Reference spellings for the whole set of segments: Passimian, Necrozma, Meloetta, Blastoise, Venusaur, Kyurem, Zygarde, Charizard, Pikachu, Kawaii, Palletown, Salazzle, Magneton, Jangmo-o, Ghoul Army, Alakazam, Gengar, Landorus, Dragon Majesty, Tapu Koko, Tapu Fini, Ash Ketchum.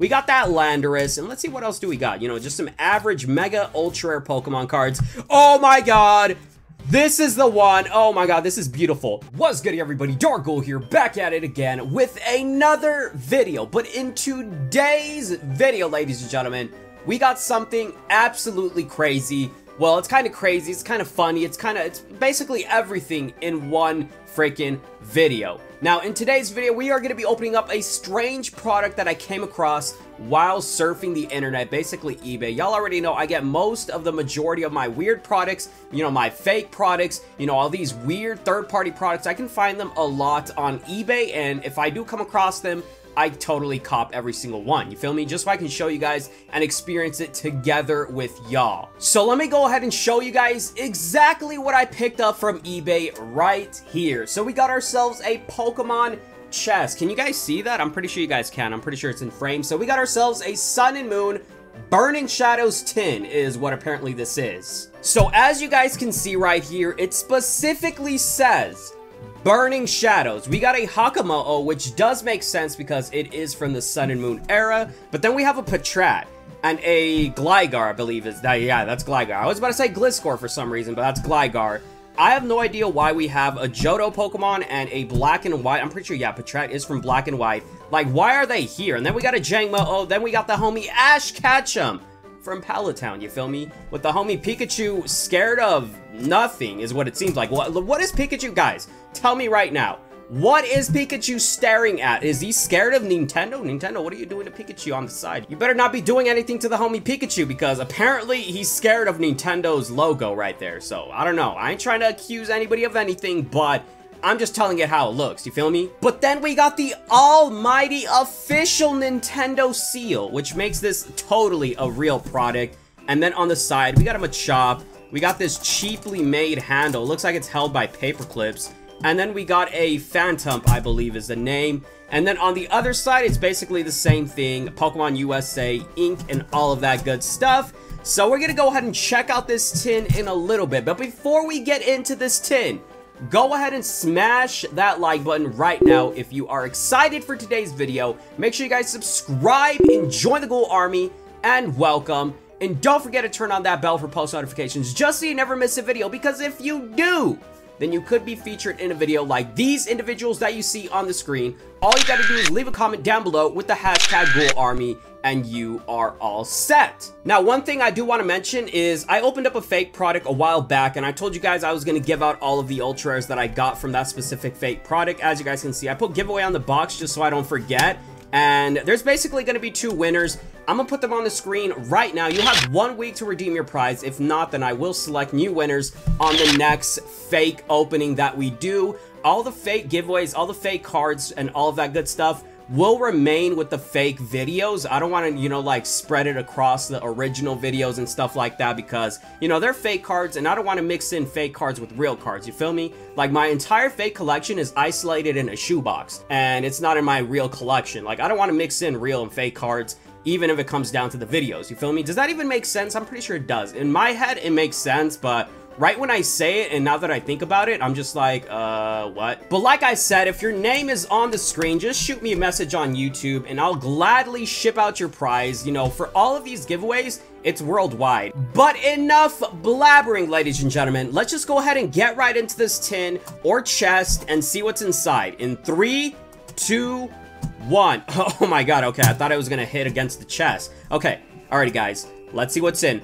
We got that Landorus, and let's see what else do we got. You know, just some average mega ultra rare Pokemon cards. Oh my god! This is the one. Oh my god, this is beautiful. What's good, everybody? Dark Ghoul here, back at it again with another video. But in today's video, ladies and gentlemen, we got something absolutely crazy. Well, it's kind of crazy, it's kind of funny, it's basically everything in one freaking video. Now, in today's video, we are going to be opening up a strange product that I came across while surfing the internet, basically eBay. Y'all already know I get most of the majority of my weird products, you know, my fake products, you know, all these weird third-party products. I can find them a lot on eBay, and if I do come across them, I totally cop every single one, you feel me? Just so I can show you guys and experience it together with y'all. So let me go ahead and show you guys exactly what I picked up from eBay right here. So we got ourselves a Pokemon chest. Can you guys see that? I'm pretty sure you guys can. I'm pretty sure it's in frame. So we got ourselves a Sun and Moon Burning Shadows tin is what apparently this is. So as you guys can see right here, it specifically says Burning Shadows. We got a Hakamo-o, which does make sense because it is from the Sun and Moon era. But then we have a Patrat and a Gligar, I believe is that. Yeah, that's Gligar. I was about to say Gliscor for some reason, but that's Gligar. I have no idea why we have a Johto Pokemon and a Black and White. I'm pretty sure, yeah, Patrat is from Black and White. Like, why are they here? And then we got a Jangmo-o. Then we got the homie Ash Ketchum from Palletown, you feel me? With the homie Pikachu scared of nothing is what it seems like. What is Pikachu, guys? Tell me right now. What is Pikachu staring at? Is he scared of Nintendo? Nintendo, what are you doing to Pikachu on the side? You better not be doing anything to the homie Pikachu because apparently he's scared of Nintendo's logo right there. So I don't know. I ain't trying to accuse anybody of anything, but I'm just telling it how it looks, you feel me? But then we got the almighty official Nintendo seal, which makes this totally a real product. And then on the side, we got a Machop. We got this cheaply made handle. Looks like it's held by paper clips. And then we got a Phantump, I believe is the name. And then on the other side, it's basically the same thing. Pokemon USA, ink, and all of that good stuff. So we're gonna go ahead and check out this tin in a little bit. But before we get into this tin, go ahead and smash that like button right now if you are excited for today's video. Make sure you guys subscribe and join the Ghoul Army and welcome. And don't forget to turn on that bell for post notifications just so you never miss a video, because if you do, then you could be featured in a video like these individuals that you see on the screen. All you gotta do is leave a comment down below with the hashtag Ghoul Army and you are all set. Now, one thing I do want to mention is I opened up a fake product a while back and I told you guys I was going to give out all of the ultra rares that I got from that specific fake product. As you guys can see, I put giveaway on the box just so I don't forget. And there's basically going to be two winners. I'm going to put them on the screen right now. You have 1 week to redeem your prize. If not, then I will select new winners on the next fake opening that we do. All the fake giveaways, all the fake cards, and all of that good stuff will remain with the fake videos. I don't want to, you know, like spread it across the original videos and stuff like that because, you know, they're fake cards and I don't want to mix in fake cards with real cards, you feel me? Like, my entire fake collection is isolated in a shoebox and it's not in my real collection. Like, I don't want to mix in real and fake cards even if it comes down to the videos, you feel me? Does that even make sense? I'm pretty sure it does. In my head, it makes sense, but right when I say it, and now that I think about it, I'm just like, what? But like I said, if your name is on the screen, just shoot me a message on YouTube and I'll gladly ship out your prize. You know, for all of these giveaways, it's worldwide. But enough blabbering, ladies and gentlemen. Let's just go ahead and get right into this tin or chest and see what's inside. In 3, 2, 1. Oh my god, okay, I thought I was gonna hit against the chest. Okay, alrighty guys, let's see what's in.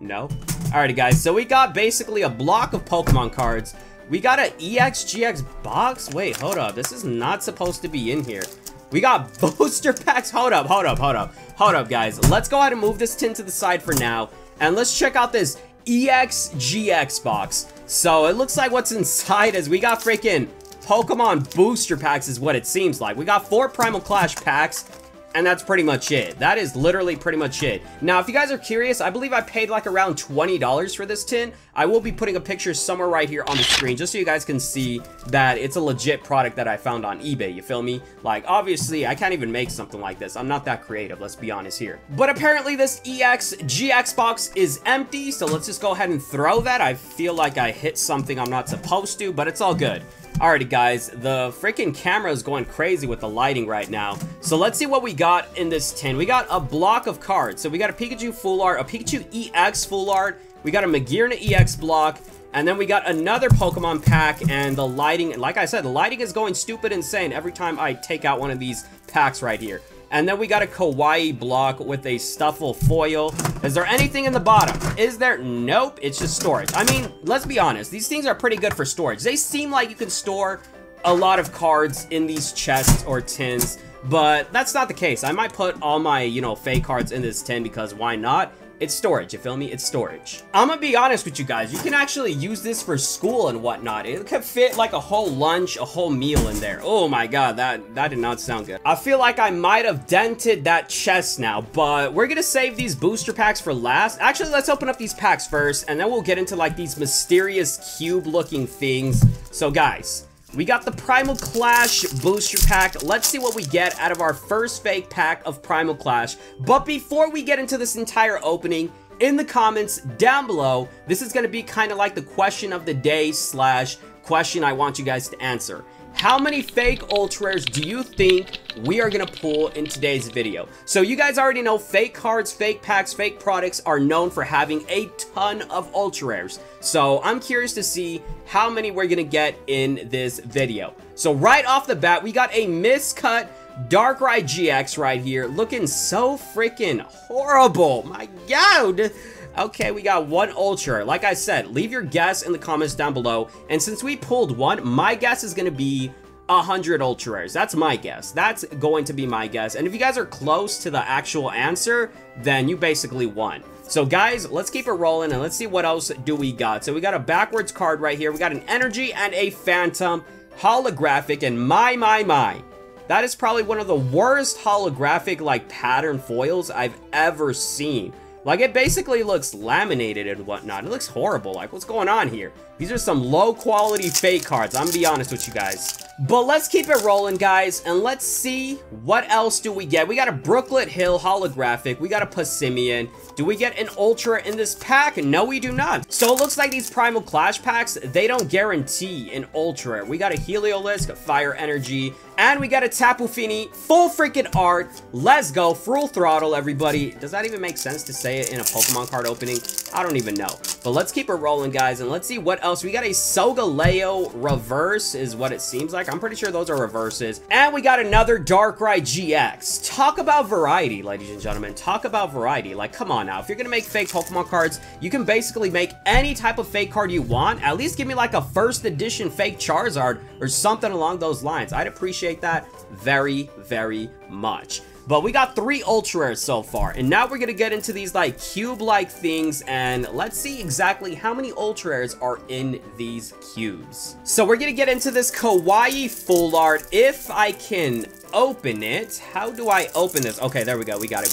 No. Alrighty guys, so we got basically a block of Pokemon cards. We got an EXGX box. Wait, hold up. This is not supposed to be in here. We got booster packs. Hold up, guys. Let's go ahead and move this tin to the side for now. And let's check out this EXGX box. So it looks like what's inside is we got freaking Pokemon booster packs is what it seems like. We got 4 Primal Clash packs. And that's pretty much it. That is literally pretty much it. Now, if you guys are curious, I believe I paid like around $20 for this tin. I will be putting a picture somewhere right here on the screen just so you guys can see that it's a legit product that I found on eBay, you feel me? Like, obviously, I can't even make something like this. I'm not that creative, let's be honest here. But apparently this EXGX box is empty, so let's just go ahead and throw that. I feel like I hit something I'm not supposed to, but it's all good. Alrighty guys, the freaking camera is going crazy with the lighting right now. So let's see what we got in this tin. We got a block of cards. So we got a Pikachu Full Art, a Pikachu EX Full Art, we got a Magearna EX block, and then we got another Pokemon pack, and the lighting, like I said, the lighting is going stupid insane every time I take out one of these packs right here. And then we got a Kawaii block with a Stuffle foil. Is there anything in the bottom? Is there? Nope, it's just storage. I mean, let's be honest, these things are pretty good for storage. They seem like you can store a lot of cards in these chests or tins, but that's not the case. I might put all my, you know, fake cards in this tin because why not? It's storage, you feel me? It's storage. I'm gonna be honest with you guys, you can actually use this for school and whatnot. It could fit like a whole lunch, a whole meal in there. Oh my god, that did not sound good. I feel like I might have dented that chest now, but we're gonna save these booster packs for last. Actually, let's open up these packs first, and then we'll get into like these mysterious cube-looking things. So guys, we got the Primal Clash booster pack. Let's see what we get out of our first fake pack of Primal Clash. But before we get into this entire opening, in the comments down below, this is going to be kind of like the question of the day slash question I want you guys to answer. How many fake ultra rares do you think we are going to pull in today's video? So you guys already know fake cards, fake packs, fake products are known for having a ton of ultra rares. So I'm curious to see how many we're going to get in this video. So right off the bat, we got a miscut Darkrai GX right here, looking so freaking horrible. My god. Okay, we got one ultra. Like I said, leave your guess in the comments down below. And since we pulled one, my guess is gonna be 100 ultra rares. That's my guess. That's going to be my guess. And if you guys are close to the actual answer, then you basically won. So guys, let's keep it rolling and let's see what else do we got. So we got a backwards card right here. We got an energy and a Phantump holographic, and my. That is probably one of the worst holographic like pattern foils I've ever seen. Like, it basically looks laminated and whatnot. It looks horrible. Like, what's going on here? These are some low-quality fake cards. I'm gonna be honest with you guys. But let's keep it rolling, guys, and let's see what else do we get. We got a Brooklet Hill holographic. We got a Passimian. Do we get an ultra in this pack? No, we do not. So it looks like these Primal Clash packs, they don't guarantee an ultra. We got a Heliolisk, Fire Energy, and we got a Tapu Fini, full freaking art. Let's go, full throttle, everybody. Does that even make sense to say it in a Pokemon card opening? I don't even know. But let's keep it rolling, guys, and let's see what else. We got a Solgaleo reverse is what it seems like. I'm pretty sure those are reverses. And we got another Darkrai GX. Talk about variety, ladies and gentlemen. Talk about variety. Like, come on now. If you're gonna make fake Pokemon cards, you can basically make any type of fake card you want. At least give me like a first edition fake Charizard or something along those lines. I'd appreciate that very, very much. But we got 3 ultra rares so far, and now we're gonna get into these like cube-like things, and let's see exactly how many ultra rares are in these cubes. So we're gonna get into this Kawaii Full Art. If I can open it, how do I open this? Okay, there we go. We got it.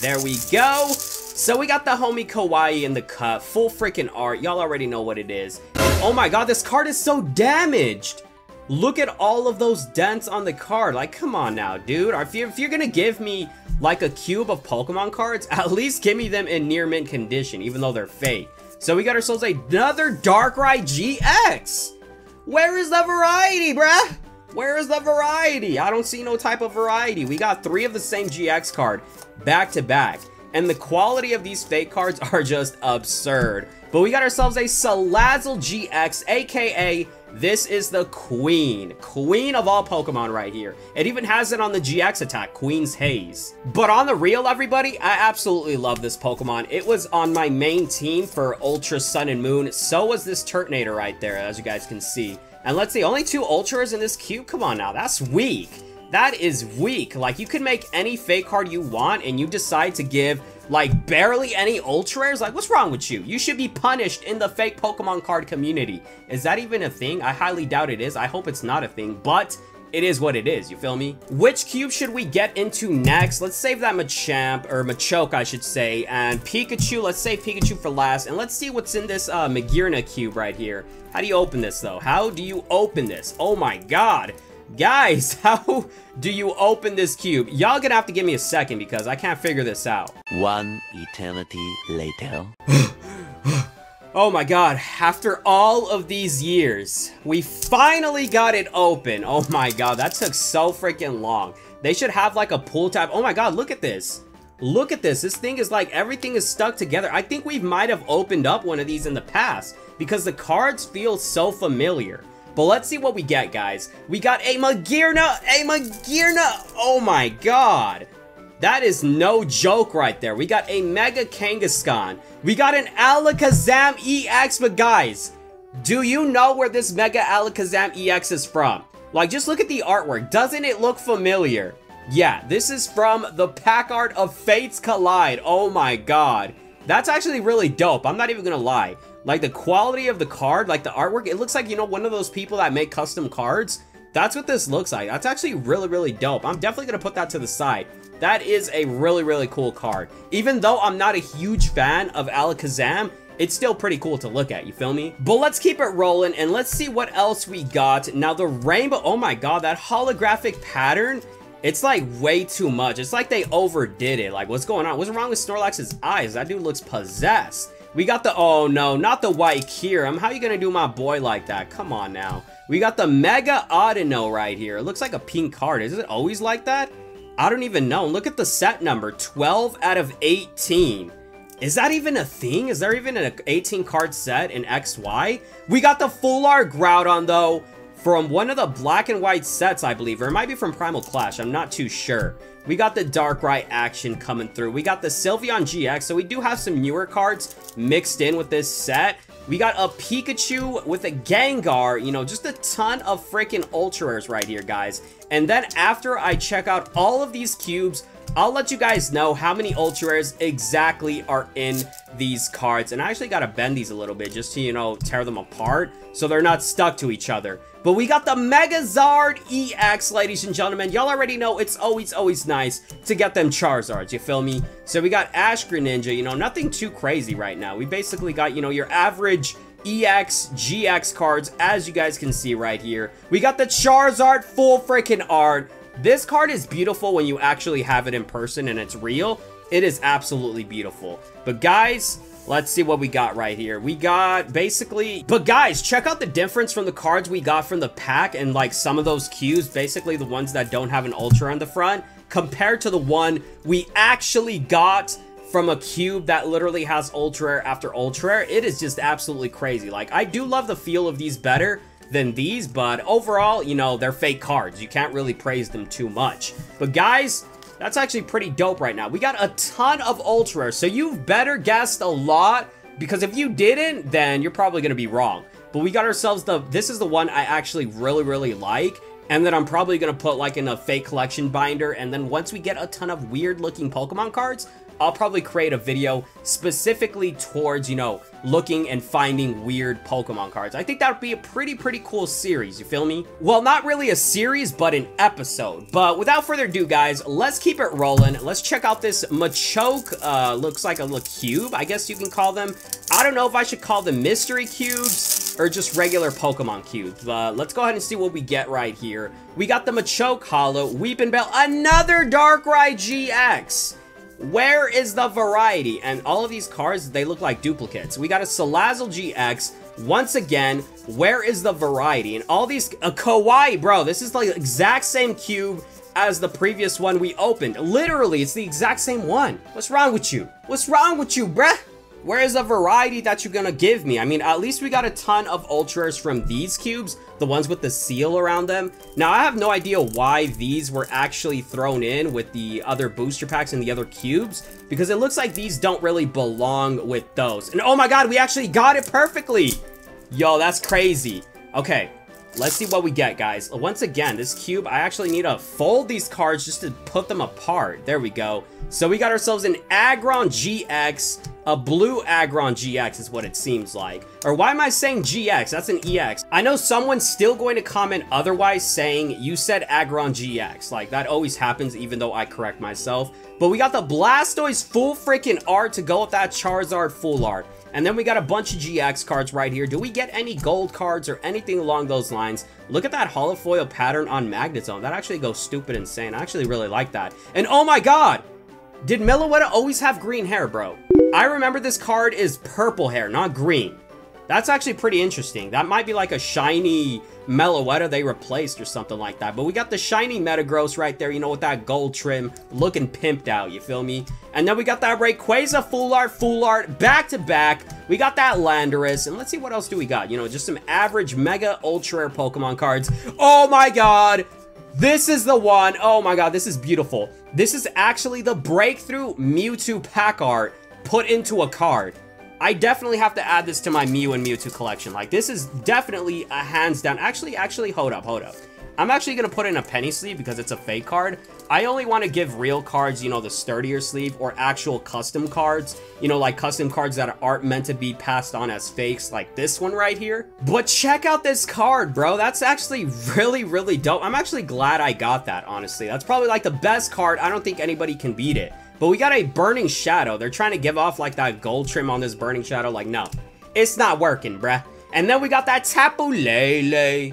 There we go. So we got the homie Kawaii in the cup, full freaking art. Y'all already know what it is. Oh my god, this card is so damaged. Look at all of those dents on the card. Like, come on now, dude. If you're gonna give me like a cube of Pokemon cards, at least give me them in near mint condition, even though they're fake. So we got ourselves another Darkrai GX. Where is the variety, bruh? Where is the variety? I don't see no type of variety. We got 3 of the same GX card back to back, and the quality of these fake cards are just absurd. But we got ourselves a Salazzle GX, aka this is the queen of all Pokemon right here. It even has it on the GX attack, Queen's Haze. But on the real, everybody, I absolutely love this Pokemon. It was on my main team for Ultra Sun and Moon. So was this Turtonator right there, as you guys can see. And let's see, only 2 ultras in this cube. Come on now, that's weak. That is weak. Like, you can make any fake card you want, and you decide to give like barely any ultra rares. Like, what's wrong with you? You should be punished in the fake Pokemon card community. Is that even a thing? I highly doubt it is. I hope it's not a thing, but it is what it is, you feel me? Which cube should we get into next? Let's save that Machoke, I should say, and Pikachu. Let's save Pikachu for last, and let's see what's in this Magearna cube right here. How do you open this, though? How do you open this? Oh my god. Guys, how do you open this cube? Y'all gonna have to give me a second because I can't figure this out. One eternity later. Oh my god, after all of these years, we finally got it open. Oh my god, that took so freaking long. They should have like a pull tab. Oh my god, look at this. Look at this. This thing is like everything is stuck together. I think we might have opened up one of these in the past because the cards feel so familiar. But let's see what we get, guys. We got a Magearna. A Magearna. Oh my god. That is no joke right there. We got a Mega Kangaskhan. We got an Alakazam EX, but guys, do you know where this Mega Alakazam EX is from? Like, just look at the artwork. Doesn't it look familiar? Yeah, this is from the pack art of Fates Collide. Oh my god. That's actually really dope. I'm not even gonna lie. Like, the quality of the card, like the artwork, it looks like, you know, one of those people that make custom cards. That's what this looks like. That's actually really, really dope. I'm definitely gonna put that to the side. That is a really, really cool card. Even though I'm not a huge fan of Alakazam, it's still pretty cool to look at, you feel me? But let's keep it rolling and let's see what else we got. Now the rainbow, oh my god, that holographic pattern, it's like way too much. It's like they overdid it. Like, what's going on? What's wrong with Snorlax's eyes? That dude looks possessed. We got the, oh no, not the white Kyurem. How you gonna do my boy like that? Come on now. We got the Mega Audino right here. It looks like a pink card. Is it always like that? I don't even know. Look at the set number, 12 out of 18. Is that even a thing? Is there even an 18 card set in XY? We got the full art Groudon though, from one of the black and white sets, I believe, or it might be from Primal Clash, I'm not too sure. We got the Darkrai action coming through. We got the Sylveon GX, so we do have some newer cards mixed in with this set. We got a Pikachu with a Gengar, you know, just a ton of freaking Ultra Rares right here, guys. And then after I check out all of these cubes, I'll let you guys know how many Ultra Rares exactly are in these cards. And I actually got to bend these a little bit just to, you know, tear them apart so they're not stuck to each other. But we got the Megazard EX, ladies and gentlemen. Y'all already know it's always nice to get them Charizards, you feel me? So we got Ash Greninja, you know, nothing too crazy right now. We basically got, you know, your average EX, GX cards, as you guys can see right here. We got the Charizard full freaking art. This card is beautiful when you actually have it in person and it's real. It is absolutely beautiful. But guys, let's see what we got right here. We got basically... But guys, check out the difference from the cards we got from the pack and like some of those cues, basically the ones that don't have an Ultra on the front, compared to the one we actually got from a cube that literally has Ultra Rare after Ultra Rare. It is just absolutely crazy. Like, I do love the feel of these better than these, but overall, you know, they're fake cards. You can't really praise them too much. But guys, that's actually pretty dope right now. We got a ton of Ultra Rares, so you've better guessed a lot, because if you didn't, then you're probably gonna be wrong. But we got ourselves the, this is the one I actually really, really like, and then I'm probably gonna put like in a fake collection binder, and then once we get a ton of weird looking Pokemon cards, I'll probably create a video specifically towards, you know, looking and finding weird Pokemon cards. I think that would be a pretty cool series, you feel me? Well, not really a series, but an episode. But without further ado, guys, let's keep it rolling. Let's check out this Machoke, looks like a little cube, I guess you can call them. I don't know if I should call them mystery cubes or just regular Pokemon cubes. Let's go ahead and see what we get right here. We got the Machoke Holo, Weeping Bell, another Darkrai GX. Where is the variety? And all of these cards, they look like duplicates. We got a Salazzle GX. Once again, where is the variety? And all these... A Kawaii, bro. This is the exact same cube as the previous one we opened. Literally, it's the exact same one. What's wrong with you? What's wrong with you, bruh? Where is the variety that you're gonna give me? I mean, at least we got a ton of Ultra Rares from these cubes, the ones with the seal around them. Now, I have no idea why these were actually thrown in with the other booster packs and the other cubes, because it looks like these don't really belong with those. And oh my god, we actually got it perfectly! Yo, that's crazy. Okay, let's see what we get, guys. Once again, this cube, I actually need to fold these cards just to put them apart. There we go. So we got ourselves an Agron GX. A blue Agron GX is what it seems like. Or why am I saying GX? That's an EX. I know someone's still going to comment otherwise saying, you said Agron GX. Like, that always happens even though I correct myself. But we got the Blastoise full freaking art to go with that Charizard full art. And then we got a bunch of GX cards right here. Do we get any gold cards or anything along those lines? Look at that holofoil pattern on Magneton. That actually goes stupid insane. I actually really like that. And oh my god! Did Meloetta always have green hair, bro? I remember this card is purple hair, not green. That's actually pretty interesting. That might be like a shiny Meloetta they replaced or something like that. But we got the shiny Metagross right there, you know, with that gold trim looking pimped out, you feel me? And then we got that Rayquaza Full Art, back to back. We got that Landorus, and let's see what else do we got. You know, just some average Mega Ultra Rare Pokemon cards. Oh my God, this is the one. Oh my God, this is beautiful. This is actually the breakthrough Mewtwo pack art put into a card. I definitely have to add this to my Mew and Mewtwo collection. Like, this is definitely a hands down. Actually, hold up. I'm actually going to put in a penny sleeve because it's a fake card. I only want to give real cards, you know, the sturdier sleeve, or actual custom cards. You know, like custom cards that aren't meant to be passed on as fakes, like this one right here. But check out this card, bro. That's actually really, really dope. I'm actually glad I got that, honestly. That's probably like the best card. I don't think anybody can beat it. But we got a Burning Shadow. They're trying to give off like that gold trim on this Burning Shadow. Like, no, it's not working, bruh. And then we got that Tapu Lele.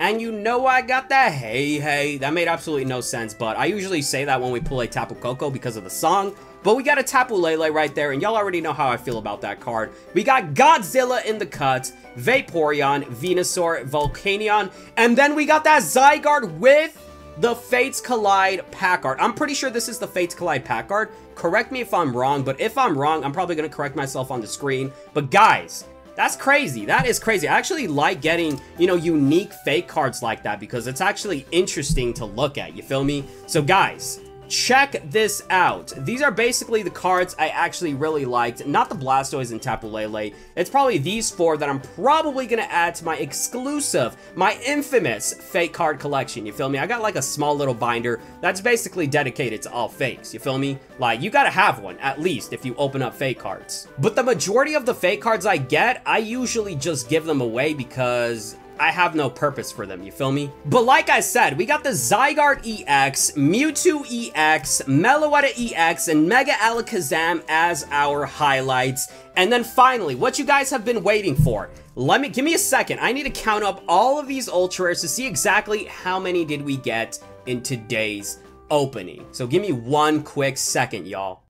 And you know I got that hey. That made absolutely no sense, but I usually say that when we pull a Tapu Koko because of the song. But we got a Tapu Lele right there, and y'all already know how I feel about that card. We got Godzilla in the cut, Vaporeon, Venusaur, Volcanion, and then we got that Zygarde with the Fates Collide pack art. I'm pretty sure this is the Fates Collide pack art. Correct me if I'm wrong, but if I'm wrong, I'm probably going to correct myself on the screen. But guys, that's crazy. That is crazy. I actually like getting, you know, unique fake cards like that because it's actually interesting to look at. You feel me? So guys, check this out. These are basically the cards I actually really liked. Not the Blastoise and Tapu Lele. It's probably these four that I'm probably going to add to my exclusive, my infamous fake card collection. You feel me? I got like a small little binder that's basically dedicated to all fakes. You feel me? Like, you got to have one, at least, if you open up fake cards. But the majority of the fake cards I get, I usually just give them away because I have no purpose for them, you feel me? But like I said, we got the Zygarde EX, Mewtwo EX, Meloetta EX, and Mega Alakazam as our highlights. And then finally, what you guys have been waiting for. Give me a second. I need to count up all of these ultra rares to see exactly how many did we get in today's opening. So give me one quick second, y'all.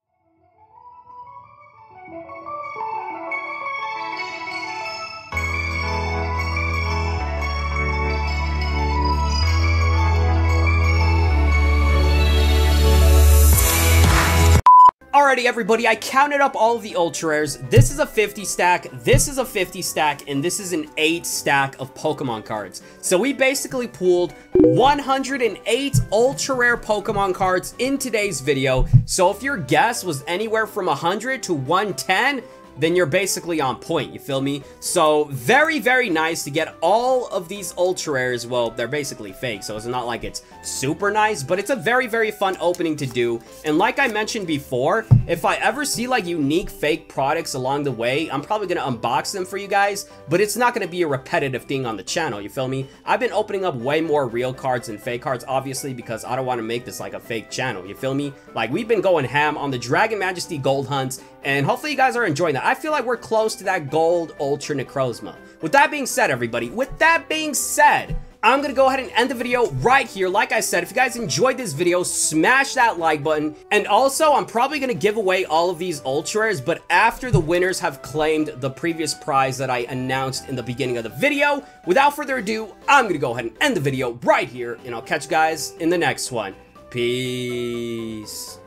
Alrighty, everybody, I counted up all of the ultra rares. This is a 50 stack, this is a 50 stack, and this is an 8 stack of Pokemon cards. So we basically pooled 108 ultra rare Pokemon cards in today's video. So if your guess was anywhere from 100 to 110, then you're basically on point, you feel me? So very, very nice to get all of these ultra rares. Well, they're basically fake, so it's not like it's super nice, but it's a very, very fun opening to do. And like I mentioned before, if I ever see like unique fake products along the way, I'm probably gonna unbox them for you guys, but it's not gonna be a repetitive thing on the channel, you feel me? I've been opening up way more real cards than fake cards, obviously, because I don't wanna make this like a fake channel, you feel me? Like, we've been going ham on the Dragon Majesty gold hunts, and hopefully you guys are enjoying that. I feel like we're close to that gold Ultra Necrozma. With that being said, everybody, I'm gonna go ahead and end the video right here. Like I said, if you guys enjoyed this video, smash that like button. And also, I'm probably gonna give away all of these ultra rares, but after the winners have claimed the previous prize that I announced in the beginning of the video. Without further ado, I'm gonna go ahead and end the video right here, and I'll catch you guys in the next one. Peace.